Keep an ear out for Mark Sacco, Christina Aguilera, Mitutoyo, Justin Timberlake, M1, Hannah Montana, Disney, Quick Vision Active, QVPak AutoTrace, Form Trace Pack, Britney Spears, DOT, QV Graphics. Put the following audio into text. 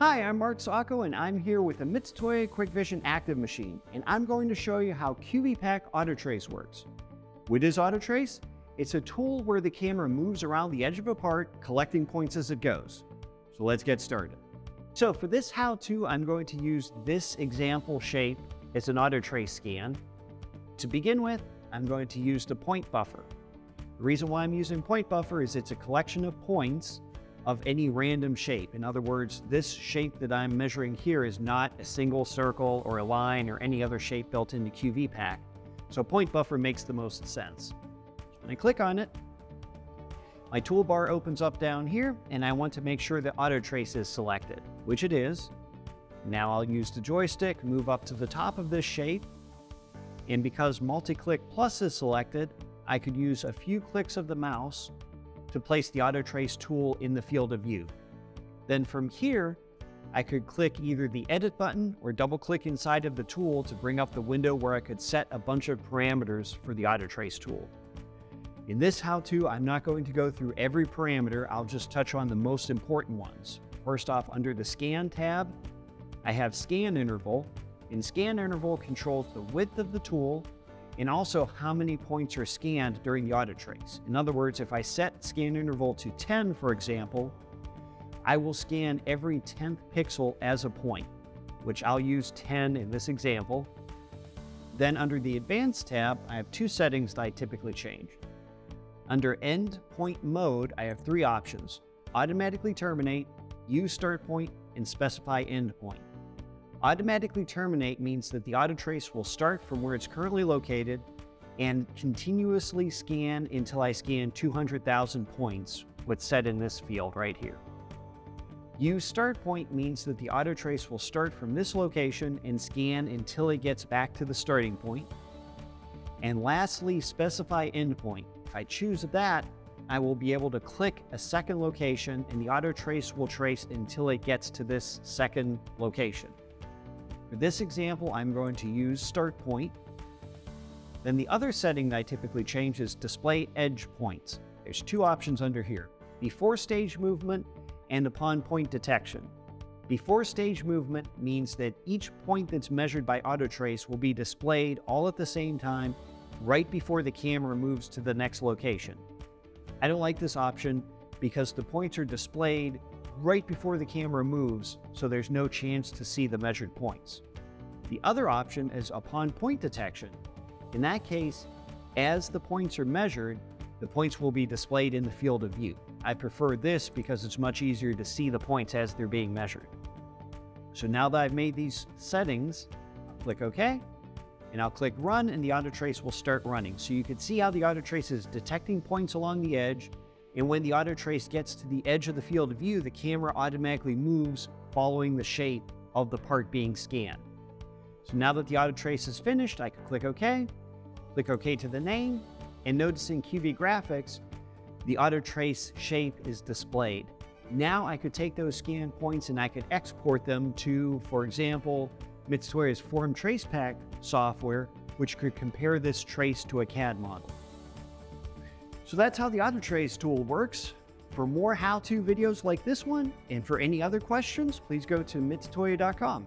Hi, I'm Mark Sacco, and I'm here with the Mitutoyo Quick Vision Active Machine, and I'm going to show you how QVPak AutoTrace works. What is AutoTrace? It's a tool where the camera moves around the edge of a part, collecting points as it goes. So let's get started. So for this how-to, I'm going to use this example shape as an AutoTrace scan. To begin with, I'm going to use the point buffer. The reason why I'm using point buffer is it's a collection of points of any random shape. In other words, this shape that I'm measuring here is not a single circle or a line or any other shape built into QVPak. So point buffer makes the most sense. When I click on it, my toolbar opens up down here, and I want to make sure that AutoTrace is selected, which it is. Now I'll use the joystick, move up to the top of this shape, and because multi-click plus is selected, I could use a few clicks of the mouse to place the AutoTrace tool in the field of view. Then from here, I could click either the edit button or double click inside of the tool to bring up the window where I could set a bunch of parameters for the AutoTrace tool. In this how-to, I'm not going to go through every parameter, I'll just touch on the most important ones. First off, under the scan tab, I have scan interval, and scan interval controls the width of the tool, and also how many points are scanned during the AutoTrace. In other words, if I set scan interval to 10, for example, I will scan every 10th pixel as a point, which I'll use 10 in this example. Then under the Advanced tab, I have two settings that I typically change. Under Endpoint Mode, I have three options: automatically terminate, use start point, and specify endpoint. Automatically terminate means that the AutoTrace will start from where it's currently located and continuously scan until I scan 200,000 points, what's set in this field right here. Use start point means that the AutoTrace will start from this location and scan until it gets back to the starting point. And lastly, specify endpoint. If I choose that, I will be able to click a second location and the AutoTrace will trace until it gets to this second location. For this example, I'm going to use start point. Then the other setting that I typically change is display edge points. There's two options under here: before stage movement and upon point detection. Before stage movement means that each point that's measured by AutoTrace will be displayed all at the same time, right before the camera moves to the next location. I don't like this option because the points are displayed right before the camera moves, so there's no chance to see the measured points. The other option is upon point detection. In that case, as the points are measured, the points will be displayed in the field of view. I prefer this because it's much easier to see the points as they're being measured. So now that I've made these settings, I'll click OK, and I'll click Run, and the AutoTrace will start running. So you can see how the AutoTrace is detecting points along the edge, and when the AutoTrace gets to the edge of the field of view, the camera automatically moves following the shape of the part being scanned. So now that the AutoTrace is finished, I can click OK to the name, and notice in QV Graphics, the AutoTrace shape is displayed. Now I could take those scan points and I could export them to, for example, Mitutoyo's Form Trace Pack software, which could compare this trace to a CAD model. So that's how the AutoTrace tool works. For more how-to videos like this one, and for any other questions, please go to mitutoyo.com.